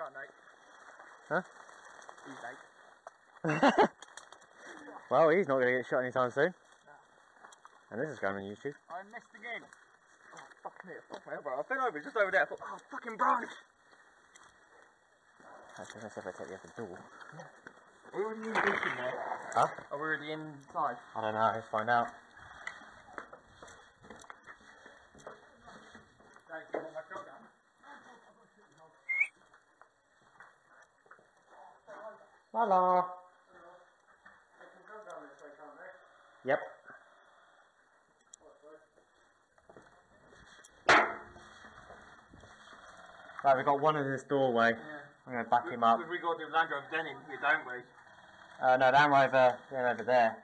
on, mate. Huh? He's late. Well, he's not going to get shot anytime soon. No. And this is going on YouTube. I missed again. Oh, fucking hell, fuck my elbow. I fell over just over there. I thought, oh, fucking branch. Actually, let's see if I take the other door. Are we already in the in there? Huh? Are we already inside? I don't know, let's find out. Hello. Yep. Right, we've got one in this doorway. Yeah. I'm going to back him up. We've got the Land Rover Denning here, don't we? No, down over there.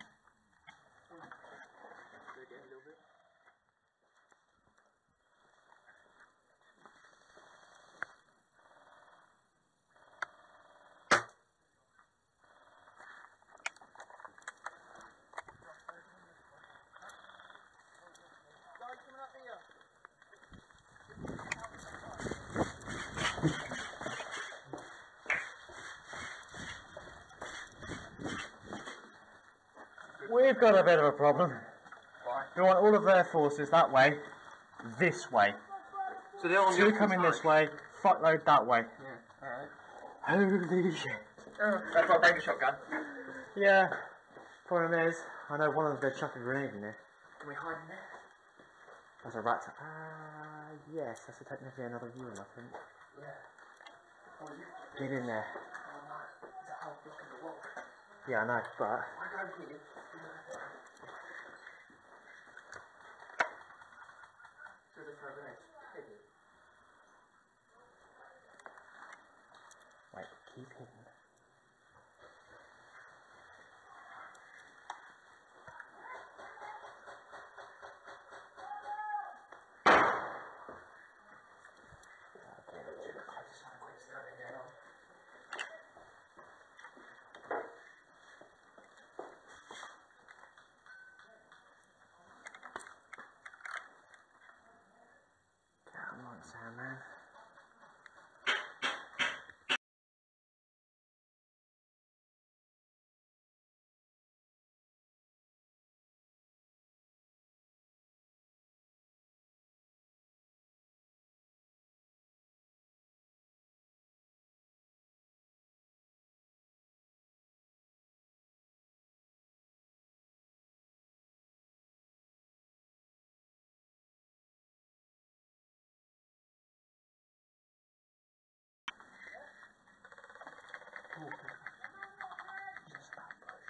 We've got a bit of a problem. Why? We want all of their forces that way, this way. So they're all coming this way, fuckload that way. Yeah, alright. Holy shit. Oh, that's my baby shotgun. Yeah. Problem is, I know one of them's going to chuck a grenade in there. Can we hide in there? That's a rat. Yes, that's technically another room, I think. Yeah. Get in there. Oh no, the whole block of the wall. Yeah, I know, but... I don't need it. Wait, keep hidden. Sandman. Just that push.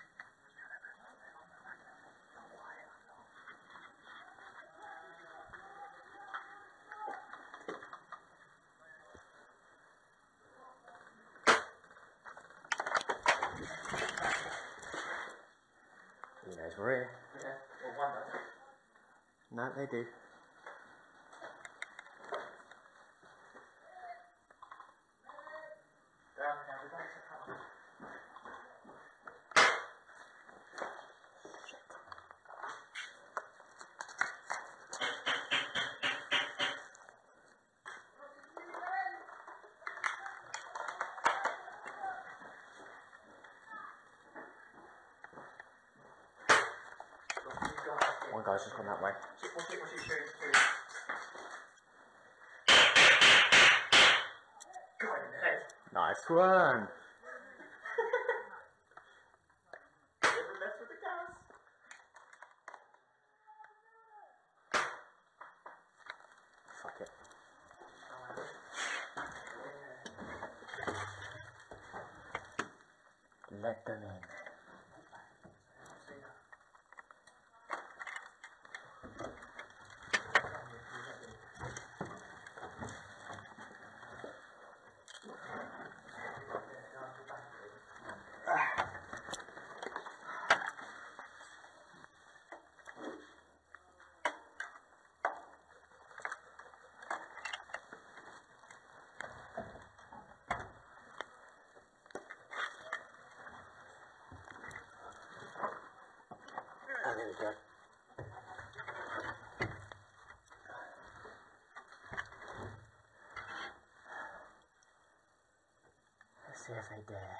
He knows we're here. Yeah, well, one does. No, they do. One guy's just gone that way. Nice one! Fuck it. Let them in. There we go. right there.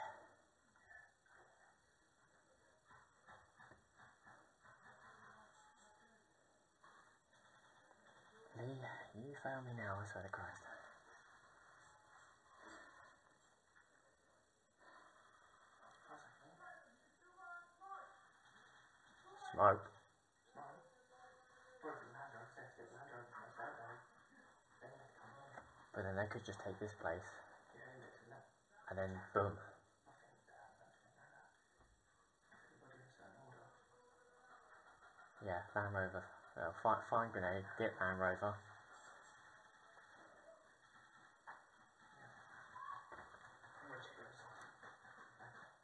Lee, you follow me now, I'll sort of cross. Smoke. But then they could just take this place, and then boom. Yeah, Land Rover. Fine grenade, get Land Rover.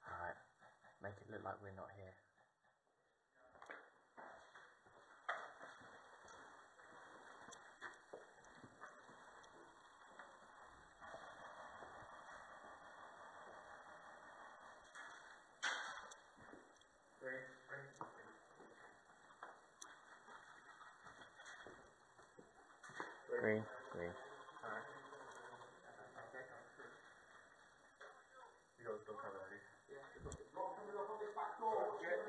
Alright, make it look like we're not here. Green, green. Alright. You got the door covered, have you? Yeah. Get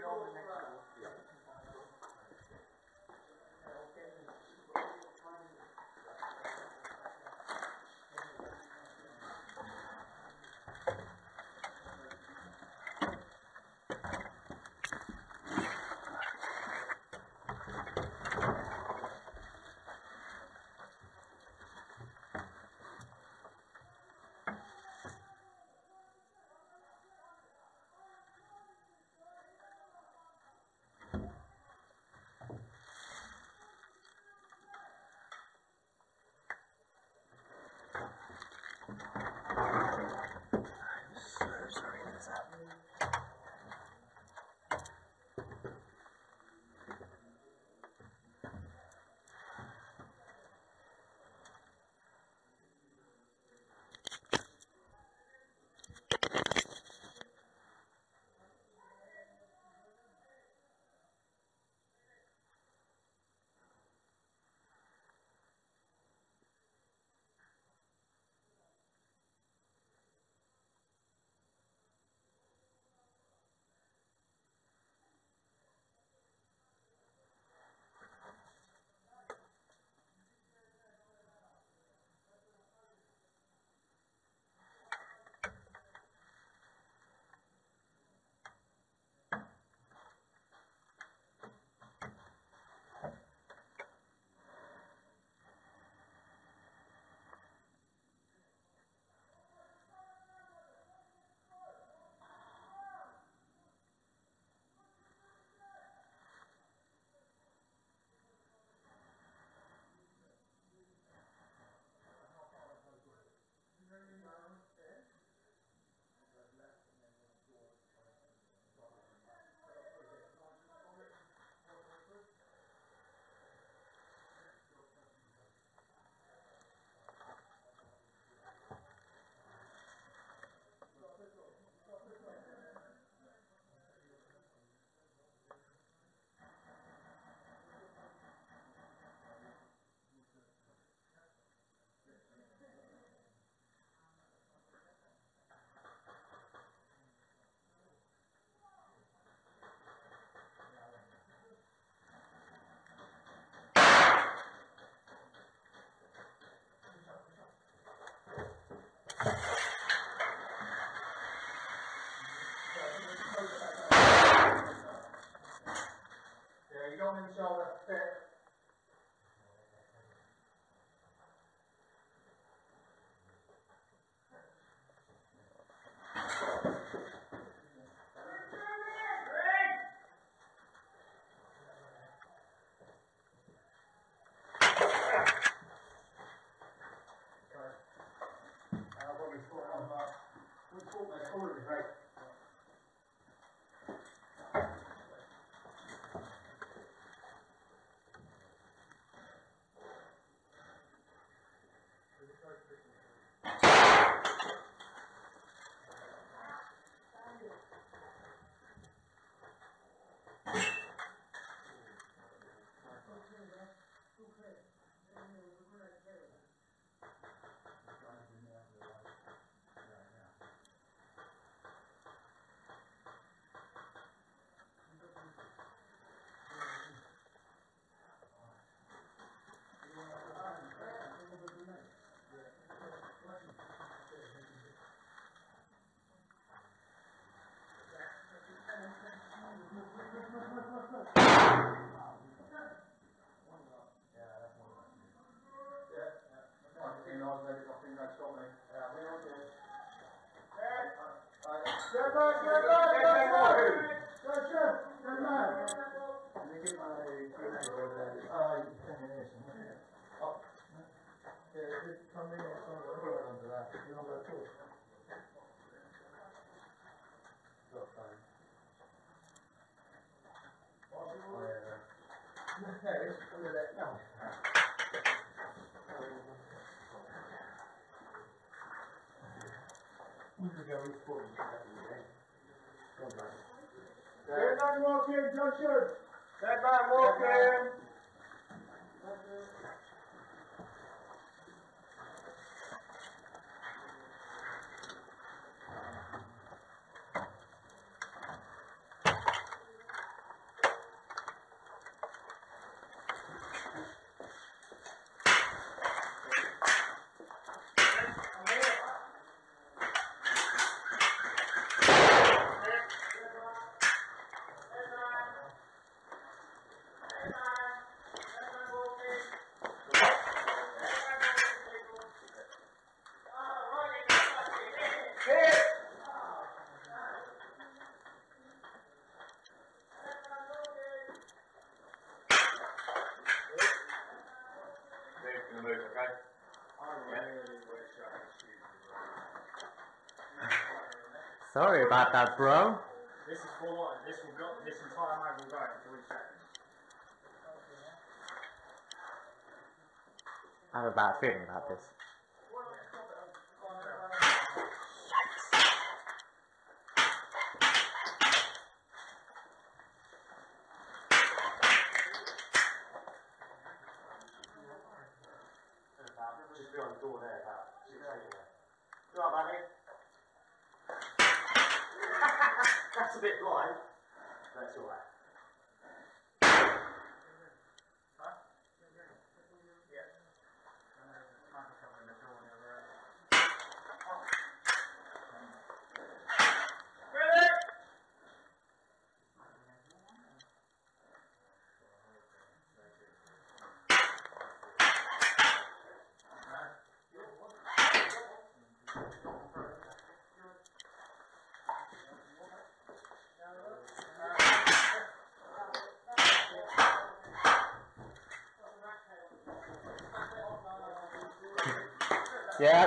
on the next door. Yeah. Sorry about that, bro. This is full on. This will go. This entire mag will go in 3 seconds. I have a bad feeling about this.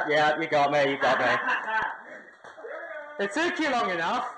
Yeah, you got me, you got me. It took you long enough.